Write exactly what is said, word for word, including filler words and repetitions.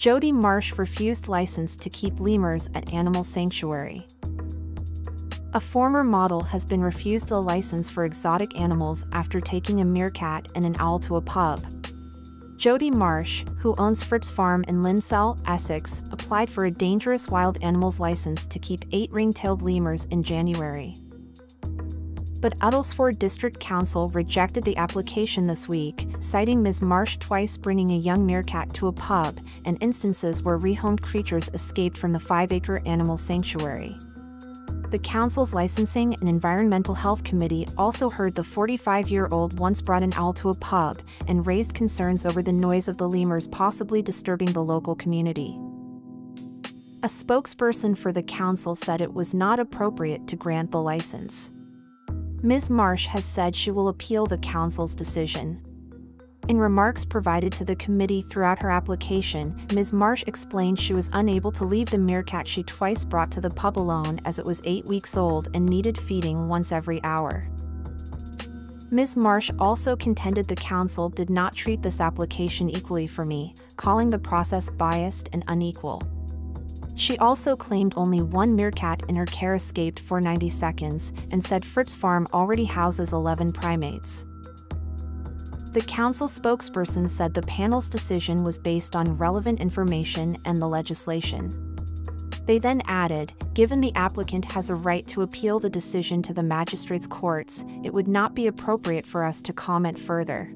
Jodie Marsh refused license to keep lemurs at animal sanctuary. A former model has been refused a license for exotic animals after taking a meerkat and an owl to a pub. Jodie Marsh, who owns Fripps Farm in Lindsell, Essex, applied for a dangerous wild animals license to keep eight ring-tailed lemurs in January. But Uttlesford District Council rejected the application this week, citing Miz Marsh twice bringing a young meerkat to a pub and instances where rehomed creatures escaped from the five-acre animal sanctuary. The council's Licensing and Environmental Health Committee also heard the forty-five-year-old once brought an owl to a pub and raised concerns over the noise of the lemurs possibly disturbing the local community. A spokesperson for the council said it was not appropriate to grant the license. Miz Marsh has said she will appeal the council's decision. In remarks provided to the committee throughout her application, Miz Marsh explained she was unable to leave the meerkat she twice brought to the pub alone as it was eight weeks old and needed feeding once every hour. Miz Marsh also contended the council did not treat this application equally for me, calling the process biased and unequal. She also claimed only one meerkat in her care escaped for ninety seconds and said Fripps Farm already houses eleven primates. The council spokesperson said the panel's decision was based on relevant information and the legislation. They then added, given the applicant has a right to appeal the decision to the magistrates' courts, it would not be appropriate for us to comment further.